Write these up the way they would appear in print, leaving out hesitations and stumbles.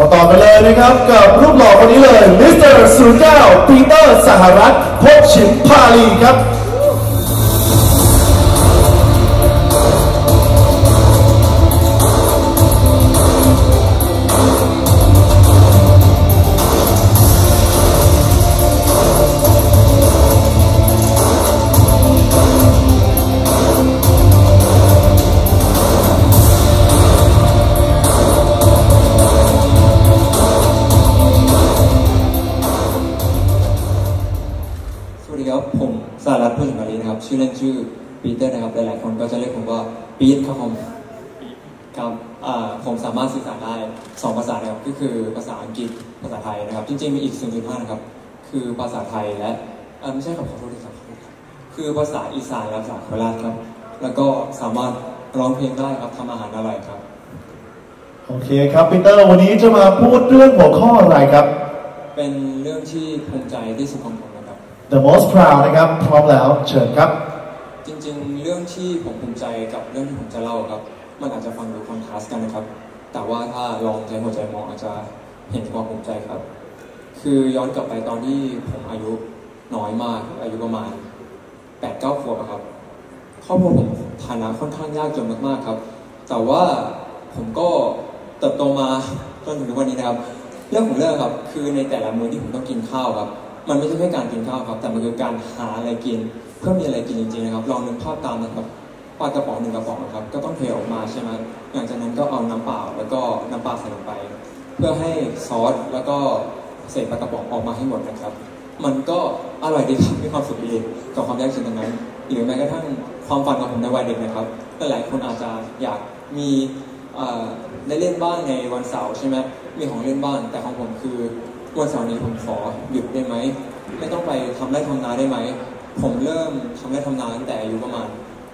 มาต่อไปเลยนะครับกับรูปหล่อคนนี้เลยมิสเตอร์09ปีเตอร์สหรัฐพบฉิมพาลีครับผมสหรัฐพบฉิมพาลีนะครับชื่อเล่นชื่อปีเตอร์นะครับหลายๆคนก็จะเรียกผมว่าปีตครับผมครับผมสามารถสื่อสารได้2ภาษานะครับก็คือภาษาอังกฤษภาษาไทยนะครับจริงๆมีอีก 0.5 นะครับคือภาษาไทยและไม่ใช่ครับขอโทษนะครับคือภาษาอีสานและภาษาโคราชครับแล้วก็สามารถร้องเพลงได้ครับทำอาหารอร่อยครับโอเคครับปีเตอร์วันนี้จะมาพูดเรื่องหัวข้ออะไรครับเป็นเรื่องที่ภูมิใจที่สุดของผมThe most proud นะครับพร้อมแล้วเชิญครับจริงๆเรื่องที่ผมภูมิใจกับเรื่องที่ผมจะเล่าครับมันอาจจะฟังดูคอนทราสต์กันนะครับแต่ว่าถ้าลองใช้หัวใจมองอาจจะเห็นความภูมิใจครับคือย้อนกลับไปตอนที่ผมอายุน้อยมากอายุประมาณ 8-9 ขวบครับครอบครัวผมฐานะค่อนข้างยากจนมากๆครับแต่ว่าผมก็เติบโตมาจนถึงวันนี้นะครับเรื่องของเรื่องครับคือในแต่ละมื้อที่ผมต้องกินข้าวครับมันไม่ใช่แค่การกินข้าวครับแต่มันคือการหาอะไรกินเพื่อมีอะไรกินจริงๆนะครับลองนึกภาพตามนะครับปลากระป๋อง1 กระป๋องนะครับก็ต้องเทออกมาใช่ไหมหลังจากนั้นก็เอาน้ำเปล่าแล้วก็น้ำปลาใส่ลงไปเพื่อให้ซอสแล้วก็เศษปลากระป๋องออกมาให้หมดนะครับมันก็อร่อยดีครับมีความสุขดีกับความยากจนตรงนั้นหรือแม้กระทั่งความฝันของผมในวัยเด็กนะครับหลายคนอาจจะอยากมีได้เล่นบ้างในวันเสาร์ใช่ไหมมีของเล่นบ้างแต่ของผมคือวันเสาร์นี้ผมขอหยุดได้ไหมไม่ต้องไปทำไร่ทำนาได้ไหมผมเริ่มทำไร่ทำนาตั้งแต่อายุประมาณ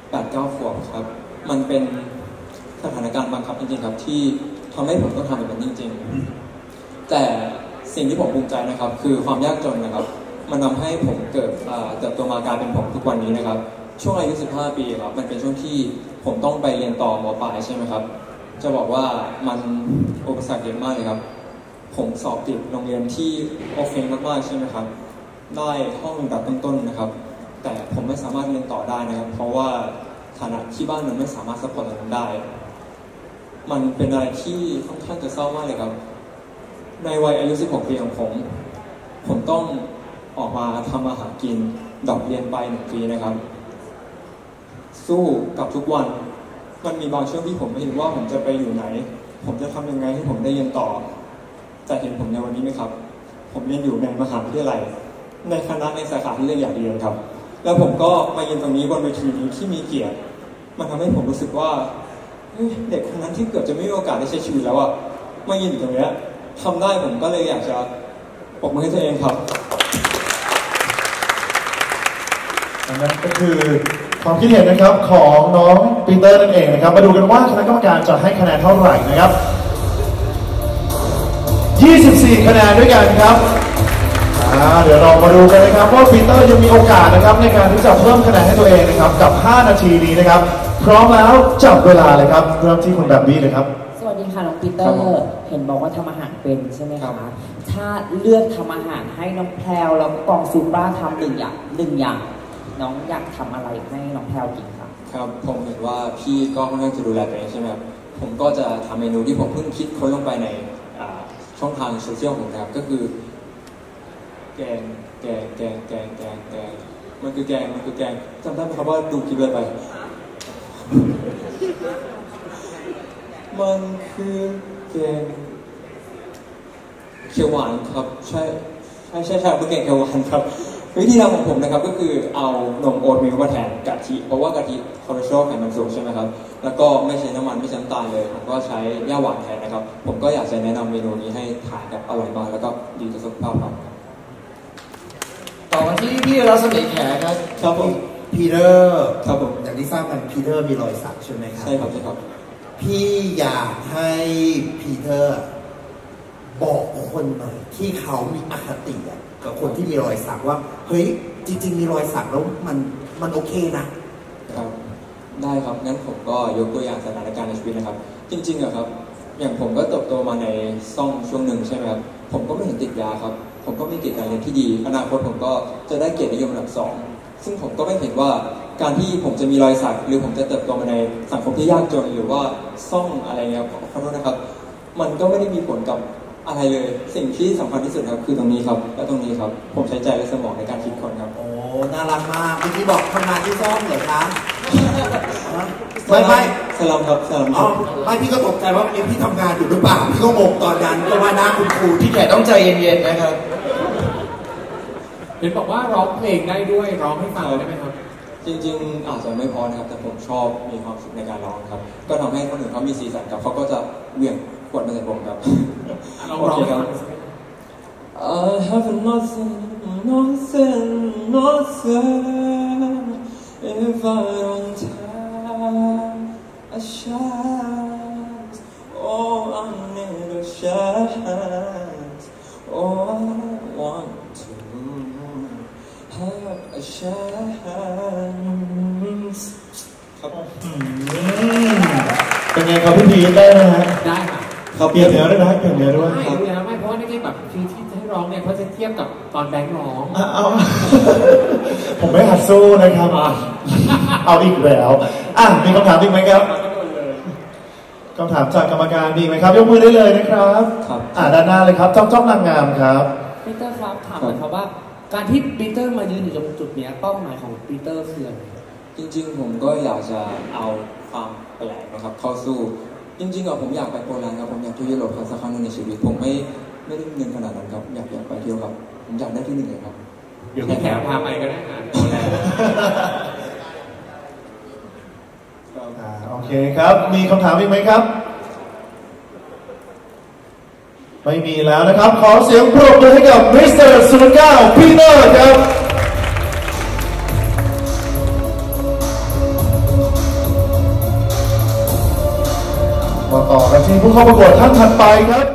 8-9 ขวบครับมันเป็นสถานการณ์บังคับจริงๆครับที่ทำให้ผมต้องทำแบบนั้นจริงๆแต่สิ่งที่ผมภูมิใจนะครับคือความยากจนนะครับมันทำให้ผมเกิดตัวมากลายเป็นผมทุกวันนี้นะครับช่วงอายุ15 ปีครับมันเป็นช่วงที่ผมต้องไปเรียนต่อม.ปลายใช่ไหมครับจะบอกว่ามันอุปสรรคเยอะมากเลยครับผมสอบติดโรงเรียนที่โอเคมากๆใช่ไหมครับได้ห้องดับต้นๆนะครับแต่ผมไม่สามารถเรียนต่อได้นะครับเพราะว่าฐานะที่บ้านมันไม่สามารถซัพพอร์ตผมได้มันเป็นอะไรที่ค่อนข้างจะเศร้ามากเลยครับในวัยอายุ16 ปีของผมต้องออกมาทำอาหารกินดรอปเรียนไป1 ปีนะครับสู้กับทุกวันมันมีบางช่วงที่ผมไม่รู้ว่าผมจะไปอยู่ไหนผมจะทำยังไงให้ผมได้เรียนต่อจะเห็นผมในวันนี้ไหมครับผมเรียนอยู่ในมหาวิทยาลัยในคณะในสาขาที่เรียนอยากเรียนครับแล้วผมก็มายืนตรงนี้บนเวทีนี้ที่มีเกียรติมันทำให้ผมรู้สึกว่าเด็กคนนั้นที่เกือบจะไม่มีโอกาสได้ใช้ชีวิตแล้วอ่ะมายืนอยู่ตรงนี้ทำได้ผมก็เลยอยากจะปลุกมือให้ตัวเองครับนั่นก็คือความคิดเห็นนะครับของน้องปีเตอร์นั่นเองนะครับมาดูกันว่าคณะกรรมการจะให้คะแนนเท่าไหร่นะครับ24 คะแนนด้วยกันครับเดี๋ยวเรามาดูกันนะครับว่าปีเตอร์ยังมีโอกาสนะครับในการที่จะเพิ่มคะแนนให้ตัวเองนะครับกับ5 นาทีนี้นะครับพร้อมแล้วจับเวลาเลยครับเริ่มที่คุณแบบบี้เลยครับสวัสดีค่ะน้องปีเตอร์เห็นบอกว่าทำอาหารเป็นใช่ไหมคะถ้าเลือกทำอาหารให้น้องแพรวแล้วกองซูปราทำหนึ่งอย่างน้องอยากทำอะไรให้น้องแพรวกินครับครับผมเห็นว่าพี่ก็ค่อนข้างจะดูแลตัวเองใช่ไหมผมก็จะทำเมนูที่ผมเพิ่งคิดค้นลงไปในช่องทางโซเชียลของผมนะครับก็คือแกงมันคือแกงจำได้ไหมครับว่าดูคลิปเลยไปมันคือแกงเขียวหวานครับใช่เป็นแกงเขียวหวานครับวิธีทำของผมนะครับก็คือเอานมโอ๊ตมิลค์มาแทนกะทิเพราะว่ากะทิคอเลสเตอรอลไขมันสูงใช่ไหมครับแล้วก็ไม่ใช้น้ำมันไม่ใช้น้ำตาลเลยผมก็ใช้หญ้าหวานแทนนะครับผมก็อยากจะแนะนำเมนูนี้ให้ทานกับอร่อยมากแล้วก็ดีต่อสุขภาพครับต่อกันที่พี่รัศมีแขกครับผมพีเตอร์ครับผมอย่างที่ทราบกันพีเตอร์มีรอยสักใช่ไหมครับใช่ครับพี่อยากให้พีเตอร์บอกคนหน่อยที่เขามีอคติกับคนที่มีรอยสักว่าเฮ้ยจริงๆมีรอยสักแล้วมันโอเคนะครับได้ครับงั้นผมก็ยกตัวอย่างสถานการณ์ในชีวิตนะครับจริงๆอะครับ อย่างผมก็เติบโตมาในซ่องช่วงหนึ่งใช่ไหมครับผมก็ไม่เห็นติดยาครับผมก็มีเกรดการเรียนที่ดีอนาคตผมก็จะได้เกียรตินิยมระดับ2ซึ่งผมก็ไม่เห็นว่าการที่ผมจะมีรอยสักหรือผมจะเติบโตมาในสังคมที่ยากจนหรือว่าซ่องอะไรเงี้ยขอโทษนะครับมันก็ไม่ได้มีผลกับอะไรเลยสิ่งที่สำคัญที่สุดครับคือตรงนี้ครับและตรงนี้ครับผมใช้ใจและสมองในการคิดคนครับโอ้น่ารักมากคุณที่บอกทำงานที่ซ่องเหรอคะไม่สลัมครับสลัมครับไม่พี่ก็ตกใจว่าเอ็มที่ทำงานอยู่หรือเปล่าพี่ก็งงตอนนั้นเพราะว่าหน้าคุณครูที่แขกต้องใจเย็นๆนะครับเห็นบอกว่าร้องเพลงได้ด้วยร้องให้ฟังได้ไหมครับจริงๆอาจจะไม่พอนะครับแต่ผมชอบมีความสุขในการร้องครับก็ทำให้คนอื่นเขามีสีสันกับเขาก็จะเวียงขวดมาใส่ผมครับโอเคครับ I have nothing if I don't have a chance oh I need a chance oh I want a chance ครับเป็นไงครับพี่พีได้ไหมฮะได้ค่ะเขาเปลี่ยนเนื้อได้ไหมเปลี่ยนเนื้อด้วยไม่เปลี่ยนไม่เพราะว่านี่คือแบบที่ให้ร้องเนี่ยเขาจะเทียบกับตอนแบงค์ร้องเอาผมไม่หัดสู้นะครับเอาอีกแล้วอ่ะมีคำถามอีกไหมครับคำถามจากกรรมการมีไหมครับยกมือได้เลยนะครับอ่ะด้านหน้าเลยครับจ้องนางงามครับพีเตอร์ครับถามหน่อยครับว่าการที่ปีเตอร์มายืนอยู่ตรงจุดนี้เป้าหมายของปีเตอร์คืออะไรจริงๆผมก็อยากจะเอาความแปลกนะครับเข้าสู้จริงๆผมอยากไปโปแลนด์ครับผมอยากที่ยุโรปครับสักครั้งหนึ่งในชีวิตผมไม่ได้เงินขนาดนั้นครับอยากไปเที่ยวครับผมอยากได้ที่หนึ่งเลยครับเดี๋ยวพี่แขกพาไปก็ได้นะโอเคครับมีคำถามอีกไหมครับไม่มีแล้วนะครับขอเสียงปรบมือให้กับมิสเตอร์สุนก้าวพีเตอร์ครับมาต่อกันที่ผู้เข้าประกวดท่านถัดไปครับ